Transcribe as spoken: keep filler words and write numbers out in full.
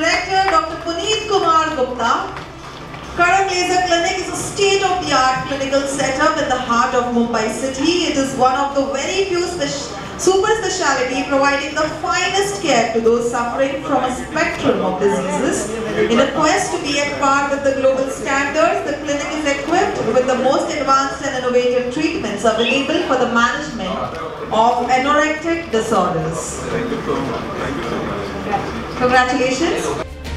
Director doctor Puneet Kumar Gupta. Karam Lezak Clinic is a state-of-the-art clinical setup in the heart of Mumbai city. It is one of the very few speci super speciality providing the finest care to those suffering from a spectrum of diseases. In a quest to be at par with the global standards, the clinic is equipped with the most advanced and innovative treatments available for the management of anorectic disorders. Thank you so much. Congratulations.